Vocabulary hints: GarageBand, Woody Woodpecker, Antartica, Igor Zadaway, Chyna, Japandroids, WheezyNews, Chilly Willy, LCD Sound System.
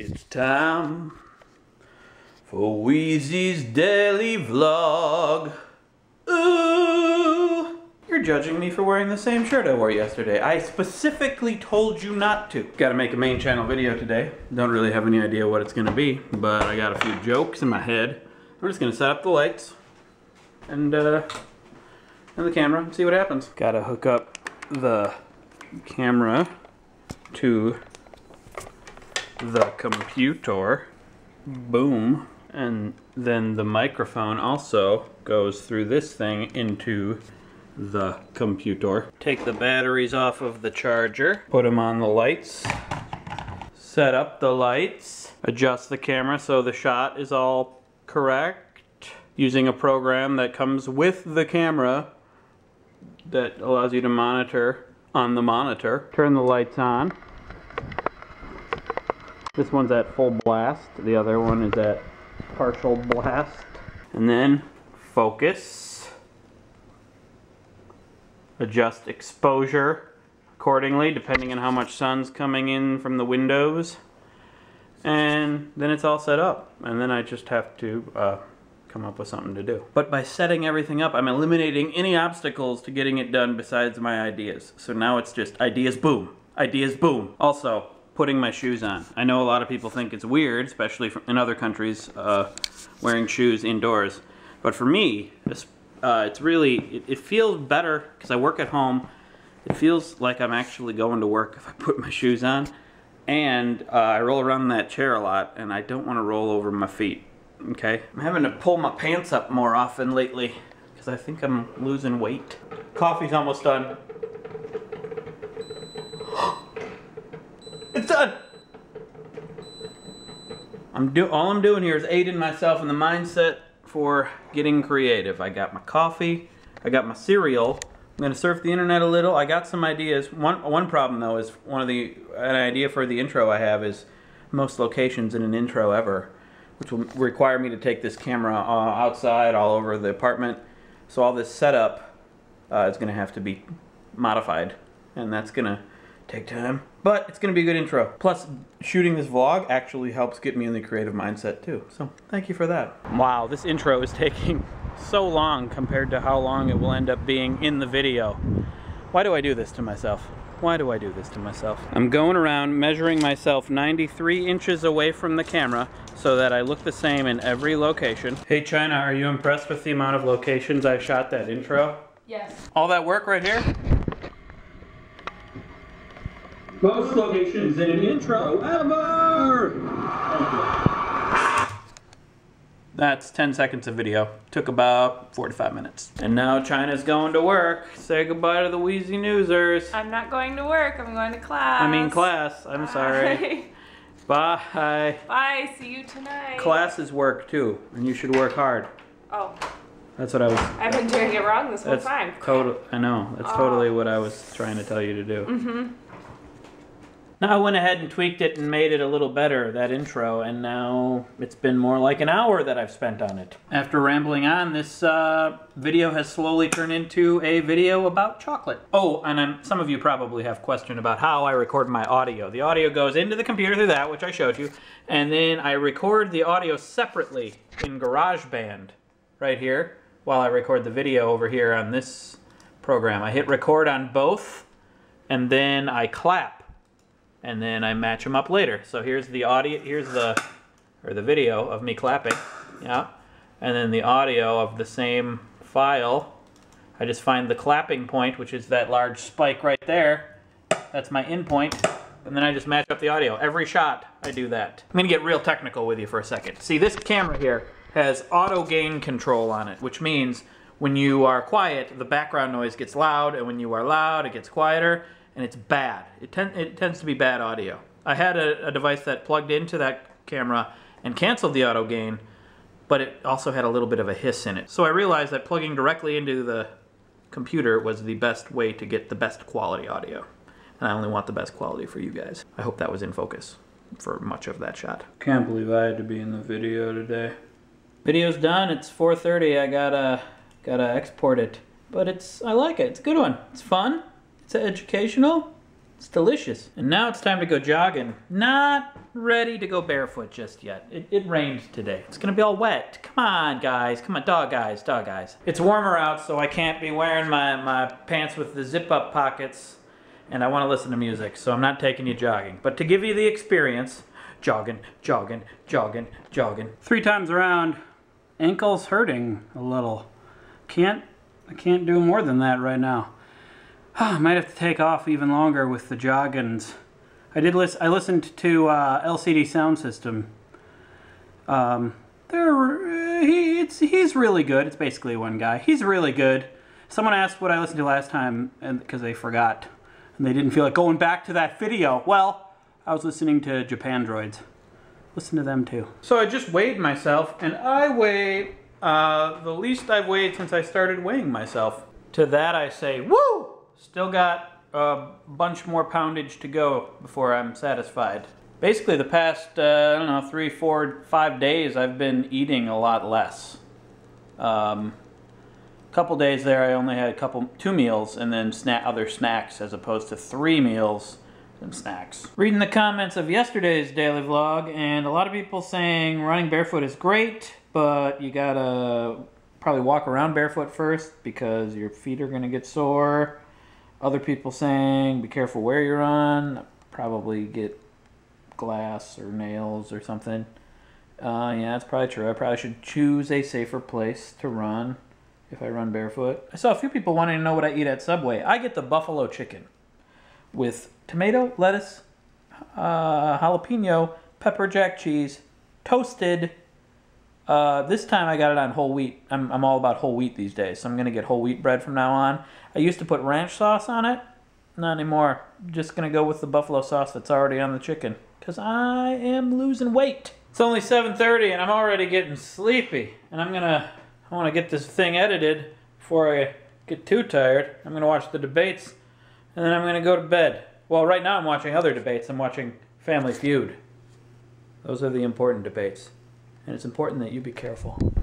It's time for Wheezy's daily vlog. Ooh! You're judging me for wearing the same shirt I wore yesterday. I specifically told you not to. Gotta make a main channel video today. Don't really have any idea what it's gonna be, but I got a few jokes in my head. We're just gonna set up the lights and the camera and see what happens. Gotta hook up the camera to the computer, boom, and then the microphone also goes through this thing into the computer. Take the batteries off of the charger, put them on the lights, set up the lights, adjust the camera so the shot is all correct, using a program that comes with the camera that allows you to monitor on the monitor. Turn the lights on. This one's at full blast, the other one is at partial blast. And then focus. Adjust exposure accordingly, depending on how much sun's coming in from the windows. And then it's all set up. And then I just have to come up with something to do. But by setting everything up, I'm eliminating any obstacles to getting it done besides my ideas. So now it's just ideas, boom. Ideas, boom. Also, putting my shoes on. I know a lot of people think it's weird, especially in other countries, wearing shoes indoors. But for me, it's really, it feels better because I work at home. It feels like I'm actually going to work if I put my shoes on. And I roll around in that chair a lot, and I don't want to roll over my feet, okay? I'm having to pull my pants up more often lately because I think I'm losing weight. Coffee's almost done. It's done! All I'm doing here is aiding myself in the mindset for getting creative. I got my coffee, I got my cereal, I'm gonna surf the internet a little, I got some ideas. One problem though is an idea for the intro I have is most locations in an intro ever, which will require me to take this camera outside all over the apartment. So all this setup is gonna have to be modified, and that's gonna take time, but it's gonna be a good intro. Plus, shooting this vlog actually helps get me in the creative mindset too, so thank you for that. Wow, this intro is taking so long compared to how long it will end up being in the video. Why do I do this to myself? Why do I do this to myself? I'm going around measuring myself 93 inches away from the camera so that I look the same in every location. Hey Chyna, are you impressed with the amount of locations I shot that intro? Yes. All that work right here? Most locations in an intro ever! That's 10 seconds of video. Took about 45 minutes. And now Chyna's going to work. Say goodbye to the Wheezy Newsers. I'm not going to work, I'm going to class. I mean class, I'm sorry. Bye. Bye, see you tonight. Class is work too, and you should work hard. Oh. That's what I was... I've been doing it wrong this whole time. I know, that's totally what I was trying to tell you to do. Mm-hmm. Now I went ahead and tweaked it and made it a little better, that intro, and now it's been more like an hour that I've spent on it. After rambling on, this video has slowly turned into a video about chocolate. Oh, and some of you probably have questioned about how I record my audio. The audio goes into the computer through that, which I showed you, and then I record the audio separately in GarageBand right here, while I record the video over here on this program. I hit record on both, and then I clap. And then I match them up later. So here's the audio, here's the video of me clapping, yeah. And then the audio of the same file. I just find the clapping point, which is that large spike right there. That's my in point. And then I just match up the audio. Every shot, I do that. I'm gonna get real technical with you for a second. See, this camera here has auto gain control on it, which means when you are quiet, the background noise gets loud, and when you are loud, it gets quieter. And it's bad. It tends to be bad audio. I had a device that plugged into that camera and canceled the auto gain, but it also had a little bit of a hiss in it. So I realized that plugging directly into the computer was the best way to get the best quality audio. And I only want the best quality for you guys. I hope that was in focus for much of that shot. Can't believe I had to be in the video today. Video's done. It's 4:30. I gotta export it. But I like it. It's a good one. It's fun. It's educational. It's delicious. And now it's time to go jogging. Not ready to go barefoot just yet. It rained today. It's gonna be all wet. Come on, guys. Come on, dog guys. It's warmer out, so I can't be wearing my pants with the zip-up pockets, and I want to listen to music, so I'm not taking you jogging. But to give you the experience, jogging. 3 times around, ankles hurting a little. I can't do more than that right now. Oh, I might have to take off even longer with the joggins. I listened to LCD Sound System. He's really good. It's basically one guy. He's really good. Someone asked what I listened to last time, and because they forgot, and they didn't feel like going back to that video. Well, I was listening to Japandroids. Listen to them too. So I just weighed myself, and I weigh the least I've weighed since I started weighing myself. To that I say, woo! Still got a bunch more poundage to go before I'm satisfied. Basically the past, I don't know, 3, 4, 5 days I've been eating a lot less. Couple days there I only had two meals and then other snacks as opposed to 3 meals and snacks. Reading the comments of yesterday's daily vlog, and a lot of people saying running barefoot is great, but you gotta probably walk around barefoot first because your feet are gonna get sore. Other people saying be careful where you're on, probably get glass or nails or something. Yeah, that's probably true. I probably should choose a safer place to run if I run barefoot. I saw a few people wanting to know what I eat at Subway. I get the buffalo chicken with tomato, lettuce, jalapeno, pepper jack cheese, toasted. This time I got it on whole wheat. I'm all about whole wheat these days, so I'm gonna get whole wheat bread from now on. I used to put ranch sauce on it. Not anymore. I'm just gonna go with the buffalo sauce that's already on the chicken because I am losing weight. It's only 7:30 and I'm already getting sleepy, and I want to get this thing edited before I get too tired. I'm going to watch the debates, and then I'm going to go to bed. Well, right now I'm watching other debates. I'm watching Family Feud. Those are the important debates, and it's important that you be careful.